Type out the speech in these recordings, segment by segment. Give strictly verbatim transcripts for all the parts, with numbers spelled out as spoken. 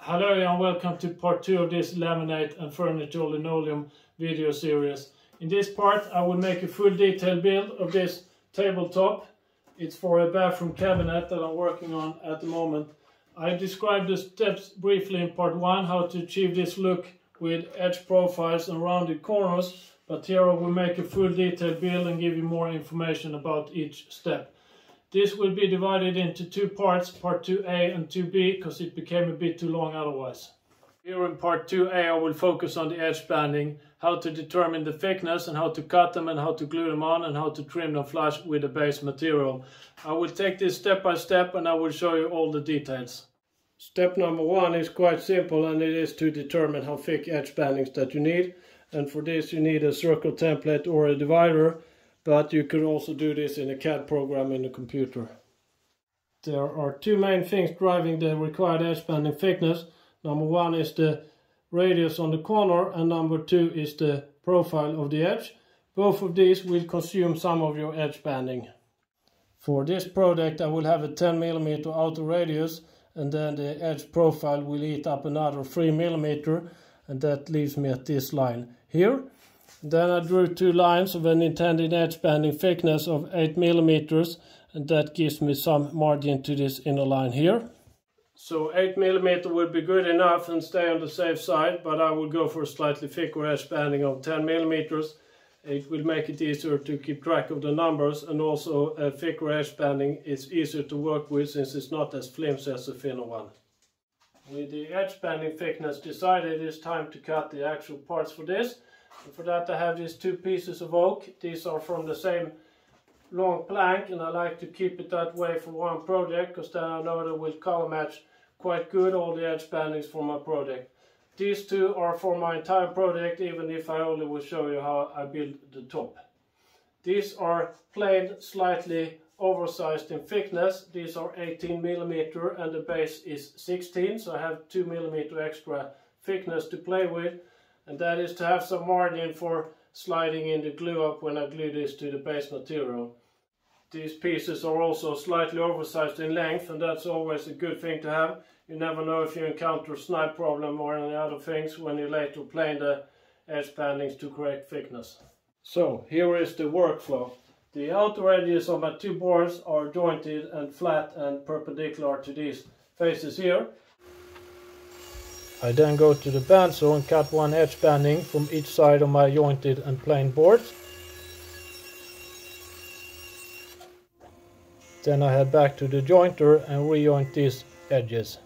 Hello and welcome to part two of this laminate and furniture linoleum video series. In this part I will make a full detail build of this tabletop. It's for a bathroom cabinet that I'm working on at the moment. I described the steps briefly in part one, how to achieve this look with edge profiles and rounded corners, but here I will make a full detail build and give you more information about each step. This will be divided into two parts, part two A and two B, because it became a bit too long otherwise. Here in part two A I will focus on the edge banding, how to determine the thickness and how to cut them and how to glue them on and how to trim them flush with the base material. I will take this step by step and I will show you all the details. Step number one is quite simple, and it is to determine how thick edge bandings that you need. And for this you need a circle template or a divider. But you could also do this in a C A D program in the computer. There are two main things driving the required edge banding thickness. Number one is the radius on the corner, and number two is the profile of the edge. Both of these will consume some of your edge banding. For this project I will have a ten millimeter outer radius, and then the edge profile will eat up another three millimeter, and that leaves me at this line here. Then I drew two lines of an intended edge banding thickness of eight millimeters, and that gives me some margin to this inner line here. So eight millimeter would be good enough and stay on the safe side, but I will go for a slightly thicker edge banding of ten millimeters. It will make it easier to keep track of the numbers, and also a thicker edge banding is easier to work with since it's not as flimsy as a thinner one. With the edge banding thickness decided, it's time to cut the actual parts for this. And for that I have these two pieces of oak. These are from the same long plank, and I like to keep it that way for one project because then I know that will color match quite good all the edge bandings for my project. These two are for my entire project, even if I only will show you how I build the top. These are plain, slightly oversized in thickness. These are eighteen millimeter and the base is sixteen, so I have two millimeter extra thickness to play with. And that is to have some margin for sliding in the glue up when I glue this to the base material. These pieces are also slightly oversized in length, and that's always a good thing to have. You never know if you encounter a snipe problem or any other things when you later plane the edge bandings to correct thickness. So here is the workflow. The outer radius of my two boards are jointed and flat and perpendicular to these faces here. I then go to the bandsaw and cut one edge banding from each side of my jointed and plain boards. Then I head back to the jointer and rejoint these edges.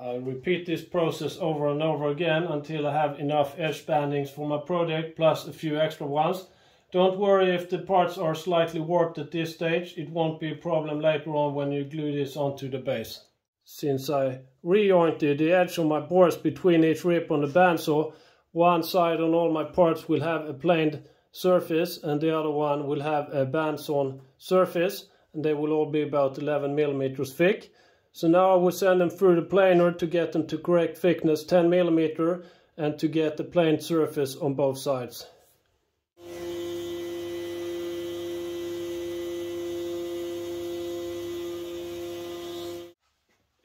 I repeat this process over and over again until I have enough edge bandings for my project plus a few extra ones. Don't worry if the parts are slightly warped at this stage, it won't be a problem later on when you glue this onto the base. Since I rejointed the edge of my boards between each rip on the bandsaw, one side on all my parts will have a planed surface and the other one will have a bandsawn surface, and they will all be about eleven millimeters thick. So now I will send them through the planer to get them to correct thickness ten millimeters and to get the planed surface on both sides.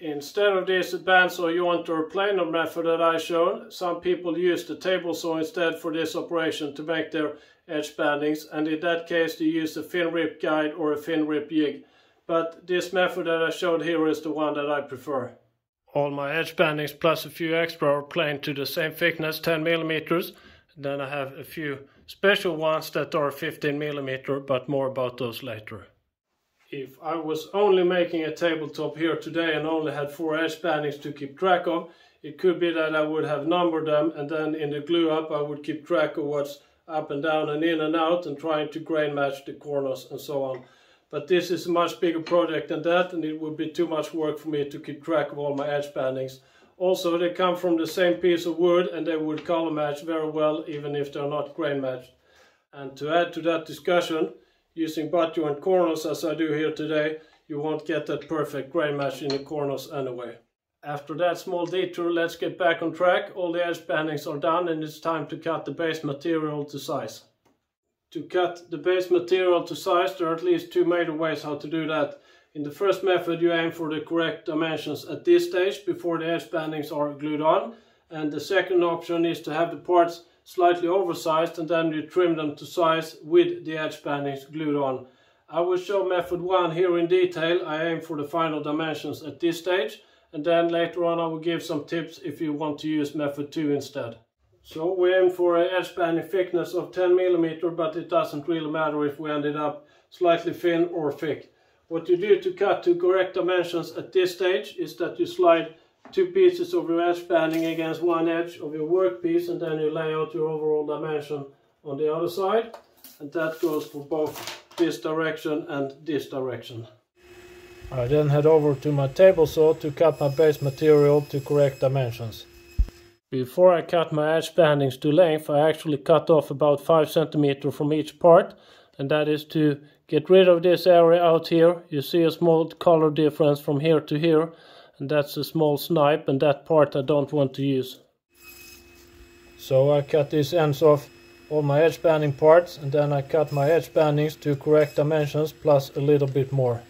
Instead of this bandsaw jointer planer method that I showed, some people use the table saw instead for this operation to make their edge bandings, and in that case they use a thin rip guide or a thin rip jig. But this method that I showed here is the one that I prefer. All my edge bandings plus a few extra are planed to the same thickness, ten millimeters. Then I have a few special ones that are fifteen millimeters, but more about those later. If I was only making a tabletop here today and only had four edge bandings to keep track of, it could be that I would have numbered them, and then in the glue up I would keep track of what's up and down and in and out and trying to grain match the corners and so on. But this is a much bigger project than that, and it would be too much work for me to keep track of all my edge bandings. Also, they come from the same piece of wood and they would color match very well even if they're not grain matched. And to add to that discussion, using butt joint corners as I do here today, you won't get that perfect grain match in the corners anyway. After that small detour, let's get back on track. All the edge bandings are done and it's time to cut the base material to size. To cut the base material to size, there are at least two major ways how to do that. In the first method, you aim for the correct dimensions at this stage before the edge bandings are glued on, and the second option is to have the parts slightly oversized and then you trim them to size with the edge bandings glued on. I will show method one here in detail. I aim for the final dimensions at this stage, and then later on I will give some tips if you want to use method two instead. So we aim for an edge banding thickness of ten millimeters, but it doesn't really matter if we ended up slightly thin or thick. What you do to cut to correct dimensions at this stage is that you slide two pieces of your edge banding against one edge of your workpiece, and then you lay out your overall dimension on the other side, and that goes for both this direction and this direction. I then head over to my table saw to cut my base material to correct dimensions. Before I cut my edge bandings to length, I actually cut off about five centimeters from each part, and that is to get rid of this area out here. You see a small color difference from here to here, and that's a small snipe, and that part I don't want to use. So I cut these ends off all my edge banding parts, and then I cut my edge bandings to correct dimensions plus a little bit more.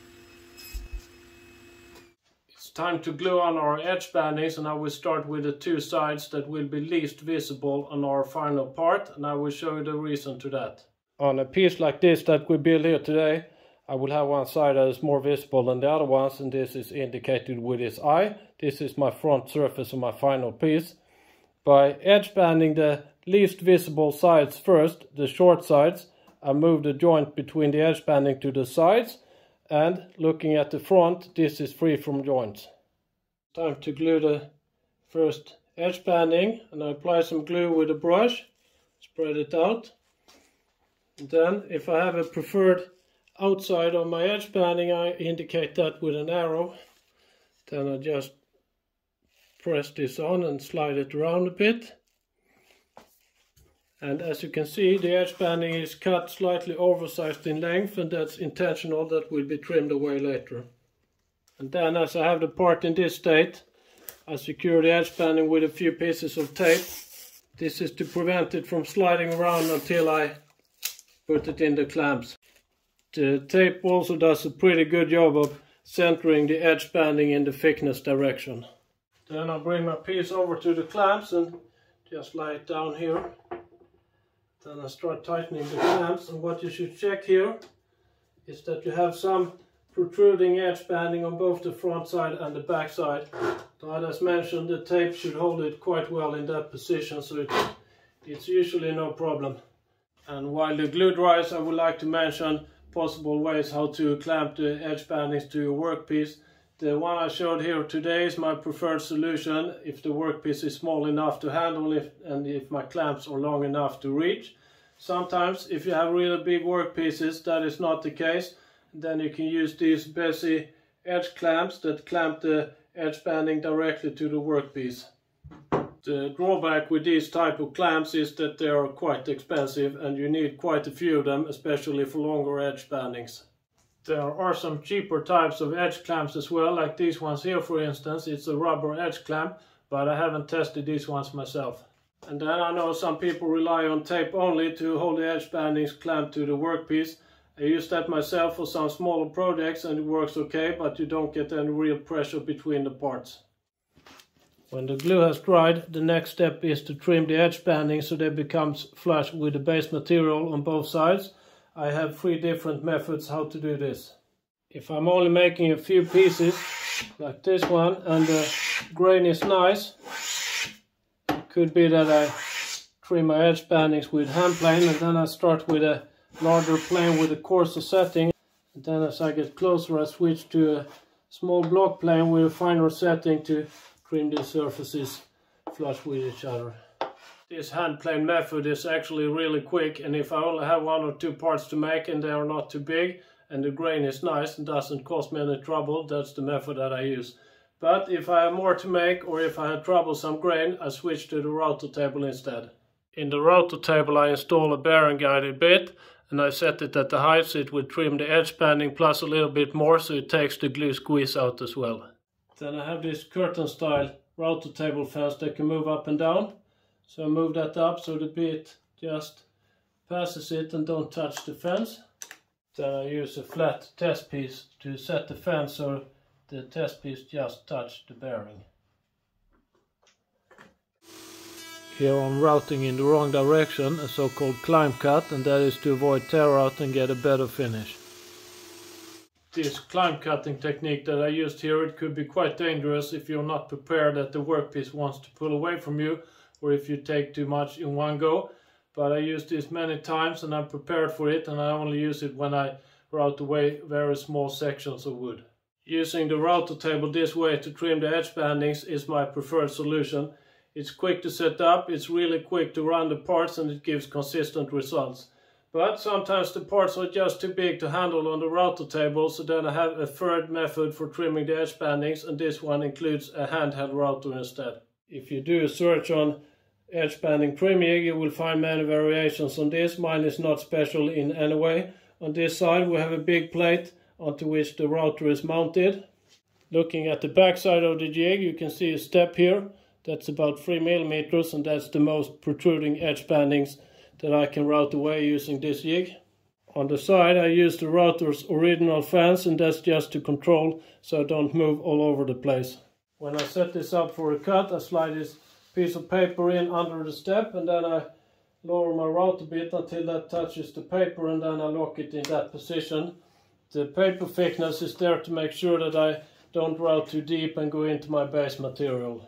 It's time to glue on our edge bandings, and I will start with the two sides that will be least visible on our final part, and I will show you the reason to that. On a piece like this that we build here today, I will have one side that is more visible than the other ones, and this is indicated with this eye. This is my front surface of my final piece. By edge banding the least visible sides first, the short sides, I move the joint between the edge banding to the sides, and looking at the front, this is free from joints. Time to glue the first edge banding, and I apply some glue with a brush, spread it out. And then if I have a preferred outside of my edge banding, I indicate that with an arrow. Then I just press this on and slide it around a bit. And as you can see, the edge banding is cut slightly oversized in length, and that's intentional. That will be trimmed away later. And then as I have the part in this state, I secure the edge banding with a few pieces of tape. This is to prevent it from sliding around until I put it in the clamps. The tape also does a pretty good job of centering the edge banding in the thickness direction. Then I bring my piece over to the clamps and just lay it down here. Then I start tightening the clamps, and what you should check here is that you have some protruding edge banding on both the front side and the back side. But as mentioned, the tape should hold it quite well in that position, so it, it's usually no problem. And while the glue dries, I would like to mention possible ways how to clamp the edge bandings to your workpiece. The one I showed here today is my preferred solution if the workpiece is small enough to handle it and if my clamps are long enough to reach. Sometimes if you have really big workpieces, that is not the case. Then you can use these Besi edge clamps that clamp the edge banding directly to the workpiece. The drawback with these type of clamps is that they are quite expensive, and you need quite a few of them, especially for longer edge bandings. There are some cheaper types of edge clamps as well, like these ones here for instance. It's a rubber edge clamp, but I haven't tested these ones myself. And then I know some people rely on tape only to hold the edge bandings clamped to the workpiece. I use that myself for some smaller projects and it works okay, but you don't get any real pressure between the parts. When the glue has dried, the next step is to trim the edge banding so they become flush with the base material on both sides. I have three different methods how to do this. If I'm only making a few pieces, like this one, and the grain is nice, it could be that I trim my edge bandings with hand plane, and then I start with a larger plane with a coarser setting. And then as I get closer, I switch to a small block plane with a finer setting to trim the surfaces flush with each other. This hand plane method is actually really quick, and if I only have one or two parts to make and they are not too big and the grain is nice and doesn't cause me any trouble, that's the method that I use. But if I have more to make or if I had troublesome grain, I switch to the router table instead. In the router table I install a bearing guided bit, and I set it at the height so it will trim the edge banding plus a little bit more, so it takes the glue squeeze out as well. Then I have this curtain style router table fence that can move up and down. So I move that up so the bit just passes it and don't touch the fence. Then I use a flat test piece to set the fan so the test piece just touched the bearing. Here I'm routing in the wrong direction, a so-called climb cut, and that is to avoid tear out and get a better finish. This climb cutting technique that I used here, it could be quite dangerous if you're not prepared that the workpiece wants to pull away from you, or if you take too much in one go. But I used this many times and I'm prepared for it, and I only use it when I route away very small sections of wood. Using the router table this way to trim the edge bandings is my preferred solution. It's quick to set up, it's really quick to run the parts, and it gives consistent results. But sometimes the parts are just too big to handle on the router table, so then I have a third method for trimming the edge bandings, and this one includes a handheld router instead. If you do a search on edge banding trimming, you will find many variations on this. Mine is not special in any way. On this side we have a big plate onto which the router is mounted. Looking at the back side of the jig, you can see a step here. That's about three millimeters, and that's the most protruding edge bandings that I can route away using this jig. On the side I use the router's original fans, and that's just to control so I don't move all over the place. When I set this up for a cut, I slide this piece of paper in under the step, and then I lower my router bit until that touches the paper, and then I lock it in that position. The paper thickness is there to make sure that I don't route too deep and go into my base material.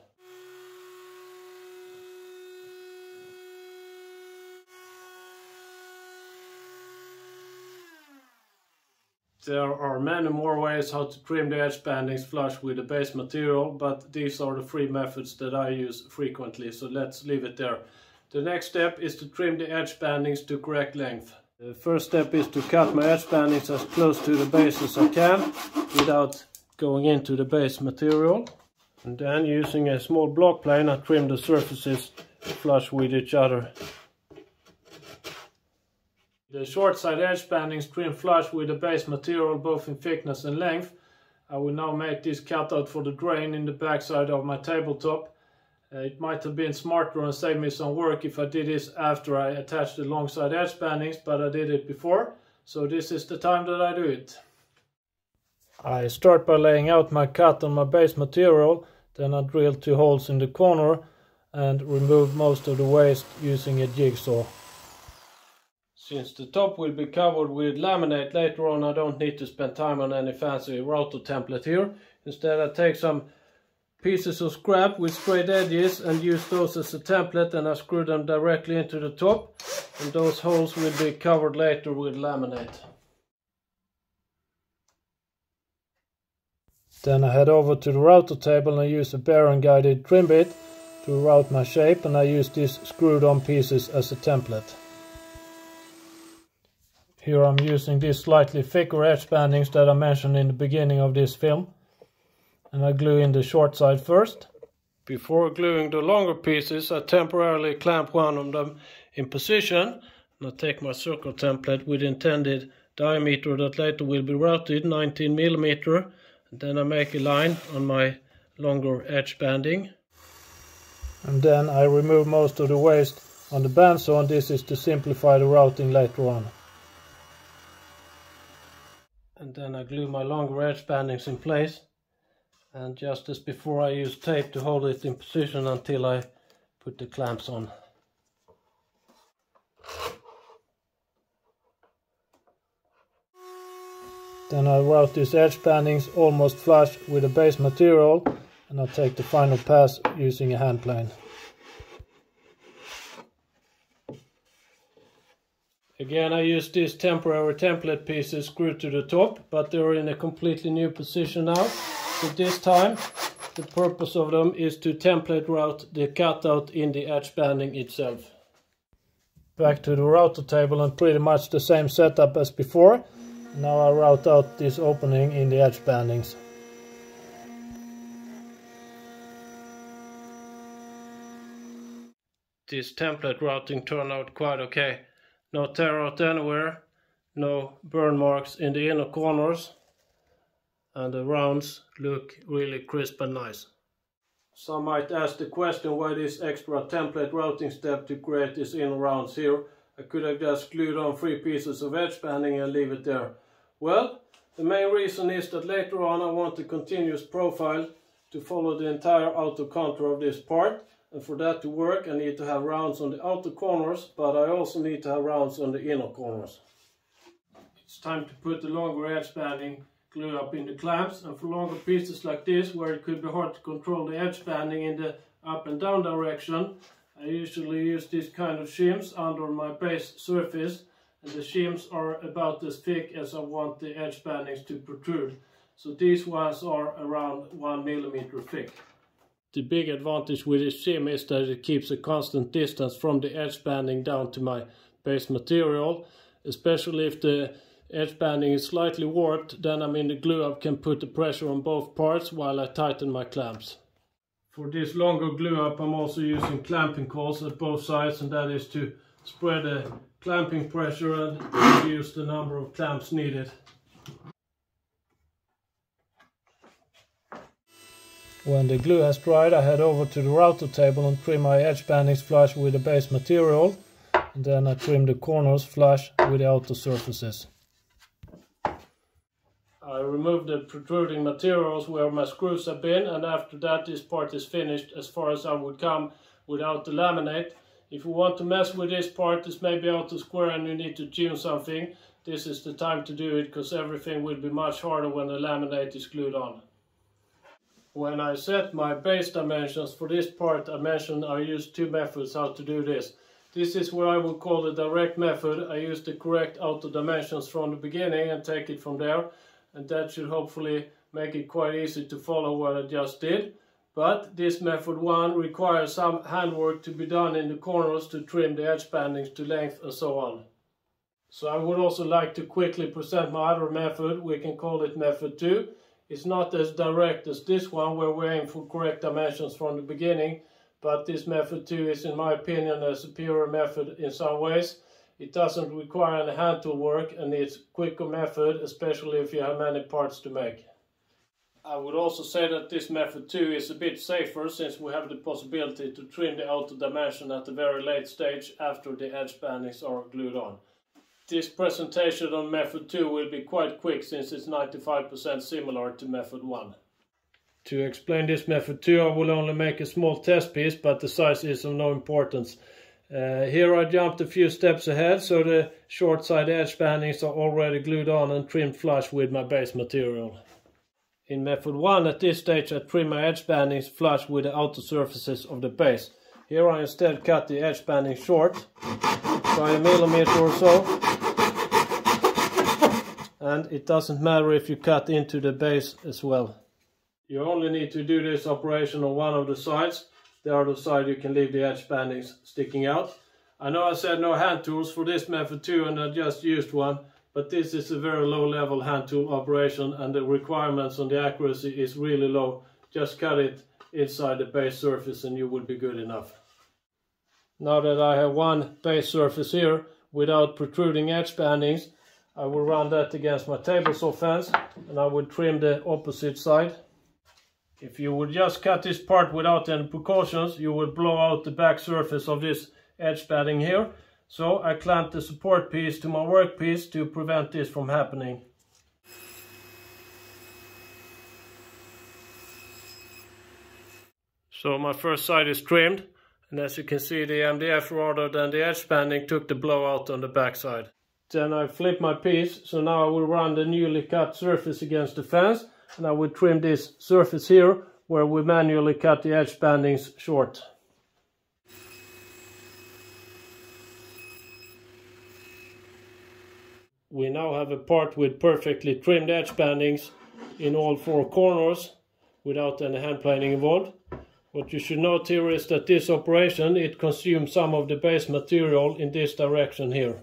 There are many more ways how to trim the edge bandings flush with the base material, but these are the three methods that I use frequently, so let's leave it there. The next step is to trim the edge bandings to correct length. The first step is to cut my edge bandings as close to the base as I can, without going into the base material. And then, using a small block plane, I trim the surfaces flush with each other. The short side edge bandings trim flush with the base material both in thickness and length. I will now make this cutout for the drain in the backside of my tabletop. Uh, it might have been smarter and saved me some work if I did this after I attached the long side edge bandings, but I did it before, so this is the time that I do it. I start by laying out my cut on my base material, then I drill two holes in the corner and remove most of the waste using a jigsaw. Since the top will be covered with laminate later on, I don't need to spend time on any fancy router template here. Instead, I take some pieces of scrap with straight edges and use those as a template, and I screw them directly into the top, and those holes will be covered later with laminate. Then I head over to the router table and use a bearing guided trim bit to route my shape, and I use these screwed on pieces as a template. Here I'm using these slightly thicker edge bandings that I mentioned in the beginning of this film. And I glue in the short side first. Before gluing the longer pieces, I temporarily clamp one of them in position. And I take my circle template with intended diameter that later will be routed, nineteen millimeters. Then I make a line on my longer edge banding. And then I remove most of the waste on the bandsaw, and this is to simplify the routing later on. And then I glue my longer edge bandings in place, and just as before I use tape to hold it in position until I put the clamps on. Then I route these edge bandings almost flush with the base material, and I take the final pass using a hand plane. Again, I use these temporary template pieces screwed to the top, but they're in a completely new position now. So this time, the purpose of them is to template route the cutout in the edge banding itself. Back to the router table and pretty much the same setup as before. Now I route out this opening in the edge bandings. This template routing turned out quite okay. No tear out anywhere, no burn marks in the inner corners, and the rounds look really crisp and nice. Some might ask the question why this extra template routing step to create these inner rounds here, I could have just glued on three pieces of edge banding and leave it there. Well, the main reason is that later on I want the continuous profile to follow the entire outer contour of this part, and for that to work I need to have rounds on the outer corners, but I also need to have rounds on the inner corners. It's time to put the longer edge banding glue up in the clamps, and for longer pieces like this where it could be hard to control the edge banding in the up and down direction, I usually use this kind of shims under my base surface, and the shims are about as thick as I want the edge bandings to protrude. So these ones are around one millimeter thick. The big advantage with this shim is that it keeps a constant distance from the edge banding down to my base material. Especially if the edge banding is slightly warped, then I mean the glue up can put the pressure on both parts while I tighten my clamps. For this longer glue up I'm also using clamping coils at both sides, and that is to spread the clamping pressure and reduce the number of clamps needed. When the glue has dried, I head over to the router table and trim my edge bandings flush with the base material, and then I trim the corners flush with the outer surfaces. I remove the protruding materials where my screws have been, and after that this part is finished as far as I would come without the laminate. If you want to mess with this part, this may be out of square and you need to tune something, this is the time to do it, because everything will be much harder when the laminate is glued on. When I set my base dimensions for this part, I mentioned I used two methods how to do this. This is what I would call the direct method. I use the correct outer dimensions from the beginning and take it from there. And that should hopefully make it quite easy to follow what I just did. But this method one requires some handwork to be done in the corners to trim the edge bandings to length and so on. So I would also like to quickly present my other method. We can call it method two. It's not as direct as this one where we aim for correct dimensions from the beginning, but this method two is in my opinion a superior method in some ways. It doesn't require any hand tool work and it's a quicker method, especially if you have many parts to make. I would also say that this method two is a bit safer, since we have the possibility to trim the outer dimension at a very late stage after the edge bandings are glued on. This presentation on method two will be quite quick, since it's ninety-five percent similar to method one. To explain this method two, I will only make a small test piece, but the size is of no importance. Uh, here I jumped a few steps ahead, so the short side edge bandings are already glued on and trimmed flush with my base material. In method one, at this stage I trim my edge bandings flush with the outer surfaces of the base. Here I instead cut the edge banding short by a millimeter or so. And it doesn't matter if you cut into the base as well. You only need to do this operation on one of the sides. The other side you can leave the edge bandings sticking out. I know I said no hand tools for this method too, and I just used one, but this is a very low level hand tool operation and the requirements on the accuracy is really low. Just cut it inside the base surface and you will be good enough. Now that I have one base surface here without protruding edge bandings, I will run that against my table saw fence and I will trim the opposite side. If you would just cut this part without any precautions, you would blow out the back surface of this edge banding here. So I clamped the support piece to my workpiece to prevent this from happening. So my first side is trimmed, and as you can see the M D F rather than the edge banding took the blowout on the back side. Then I flip my piece, so now I will run the newly cut surface against the fence, and I will trim this surface here where we manually cut the edge bandings short. We now have a part with perfectly trimmed edge bandings in all four corners without any hand planing involved. What you should note here is that this operation, it consumes some of the base material in this direction here.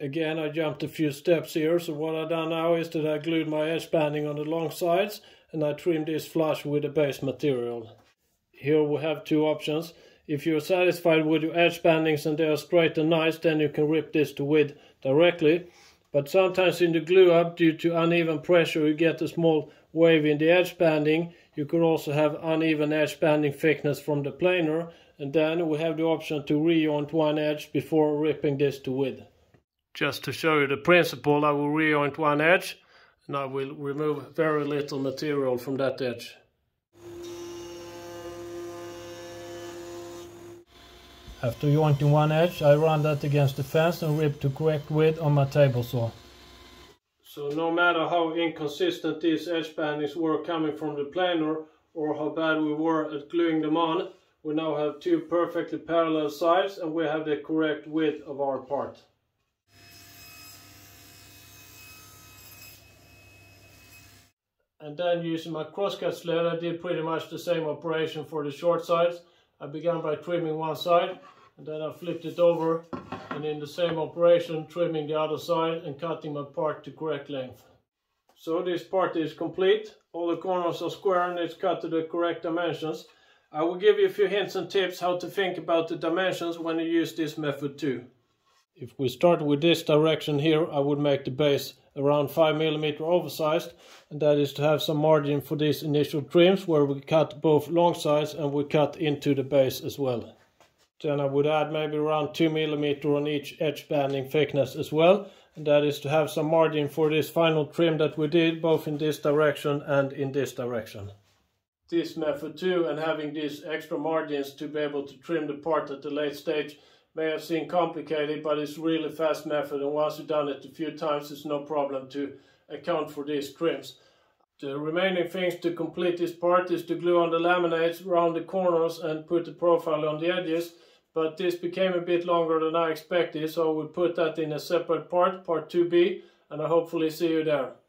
Again, I jumped a few steps here, so what I've done now is that I glued my edge banding on the long sides and I trimmed this flush with the base material. Here we have two options. If you are satisfied with your edge bandings and they are straight and nice, then you can rip this to width directly. But sometimes in the glue up, due to uneven pressure, you get a small wave in the edge banding. You could also have uneven edge banding thickness from the planer, and then we have the option to rejoint one edge before ripping this to width. Just to show you the principle, I will rejoint one edge and I will remove very little material from that edge. After jointing one edge, I run that against the fence and rip to correct width on my table saw. So no matter how inconsistent these edge bandings were coming from the planer, or how bad we were at gluing them on, we now have two perfectly parallel sides and we have the correct width of our part. And then using my crosscut sled, I did pretty much the same operation for the short sides. I began by trimming one side, and then I flipped it over, and in the same operation trimming the other side and cutting my part to correct length. So this part is complete. All the corners are square and it's cut to the correct dimensions. I will give you a few hints and tips how to think about the dimensions when you use this method too. If we start with this direction here, I would make the base around five millimeters oversized, and that is to have some margin for these initial trims where we cut both long sides and we cut into the base as well. Then I would add maybe around two millimeters on each edge banding thickness as well, and that is to have some margin for this final trim that we did both in this direction and in this direction. This method too, and having these extra margins to be able to trim the part at the late stage, may have seemed complicated, but it's really fast method, and once you've done it a few times it's no problem to account for these trims. The remaining things to complete this part is to glue on the laminates around the corners and put the profile on the edges, but this became a bit longer than I expected, so I will put that in a separate part, part two B, and I hopefully see you there.